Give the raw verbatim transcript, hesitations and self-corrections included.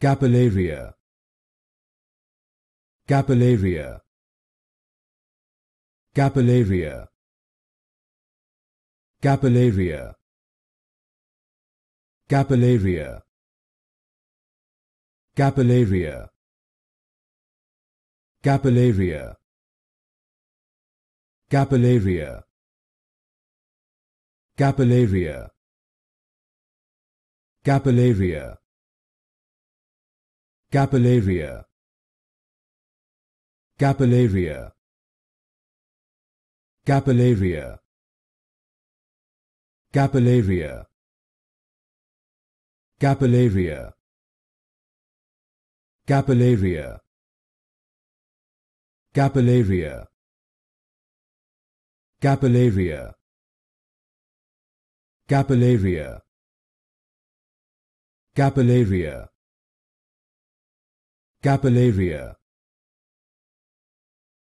Capillaria. Capillaria. Capillaria. Capillaria. Capillaria. Capillaria. Capillaria. Capillaria. Capillaria. Capillaria. Capillaria. Capillaria. Capillaria. Capillaria. Capillaria. Capillaria. Capillaria. Capillaria. Capillaria. Capillaria. Capillaria.